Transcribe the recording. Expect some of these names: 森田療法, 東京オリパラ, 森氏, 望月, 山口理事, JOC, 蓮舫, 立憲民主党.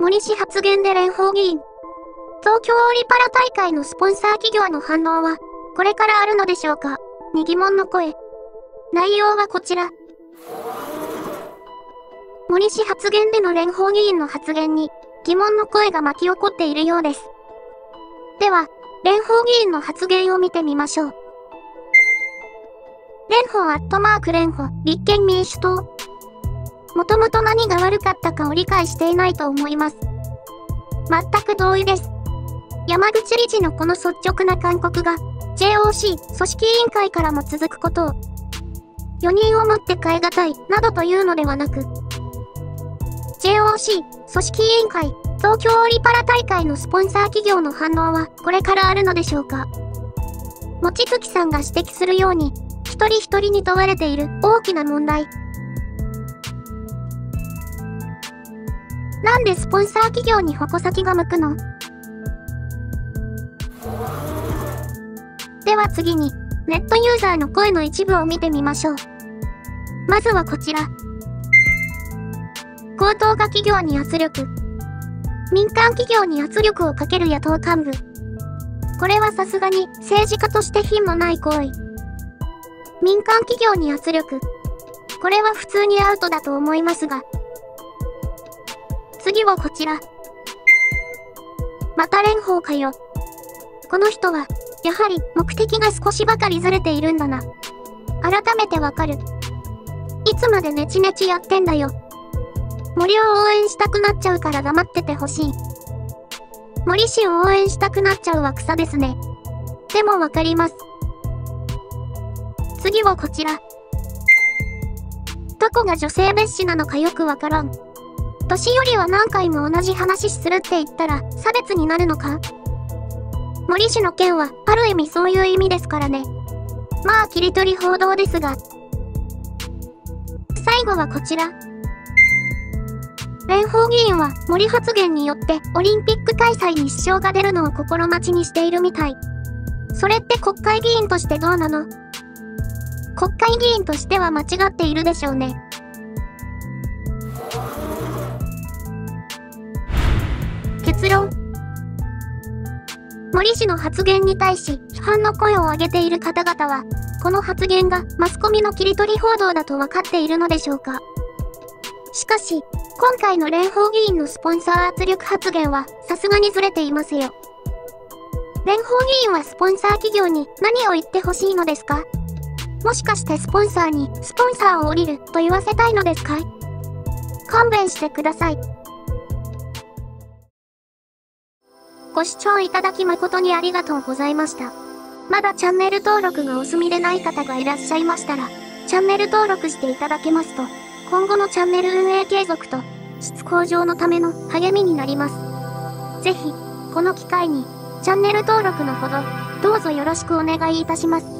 森氏発言で蓮舫議員。東京オリパラ大会のスポンサー企業の反応は、これからあるのでしょうかに疑問の声。内容はこちら。森氏発言での蓮舫議員の発言に疑問の声が巻き起こっているようです。では、蓮舫議員の発言を見てみましょう。蓮舫立憲民主党。もともと何が悪かったかを理解していないと思います。全く同意です。山口理事のこの率直な勧告が JOC 組織委員会からも続くことを、4人をもって代えがたいなどというのではなく、JOC 組織委員会東京オリパラ大会のスポンサー企業の反応はこれからあるのでしょうか。望月さんが指摘するように、一人一人に問われている大きな問題。なんでスポンサー企業に矛先が向くの？では次に、ネットユーザーの声の一部を見てみましょう。まずはこちら。高等が企業に圧力。民間企業に圧力をかける野党幹部。これはさすがに政治家として品もない行為。民間企業に圧力。これは普通にアウトだと思いますが。次はこちら。また蓮舫かよ。この人は、やはり目的が少しばかりずれているんだな。改めてわかる。いつまでネチネチやってんだよ。森を応援したくなっちゃうから黙っててほしい。森氏を応援したくなっちゃうは草ですね。でもわかります。次はこちら。どこが女性蔑視なのかよくわからん。年寄りは何回も同じ話するって言ったら差別になるのか？森氏の件は、ある意味そういう意味ですからね。まあ、切り取り報道ですが。最後はこちら。蓮舫議員は、森発言によって、オリンピック開催に支障が出るのを心待ちにしているみたい。それって国会議員としてどうなの？国会議員としては間違っているでしょうね。結論。森氏の発言に対し批判の声を上げている方々は、この発言がマスコミの切り取り報道だと分かっているのでしょうか。しかし、今回の蓮舫議員のスポンサー圧力発言はさすがにずれていますよ。蓮舫議員はスポンサー企業に何を言ってほしいのですか？もしかしてスポンサーにスポンサーを降りると言わせたいのですか？勘弁してください。ご視聴いただき誠にありがとうございました。まだチャンネル登録がお済みでない方がいらっしゃいましたら、チャンネル登録していただけますと、今後のチャンネル運営継続と、質向上のための励みになります。ぜひ、この機会に、チャンネル登録のほど、どうぞよろしくお願いいたします。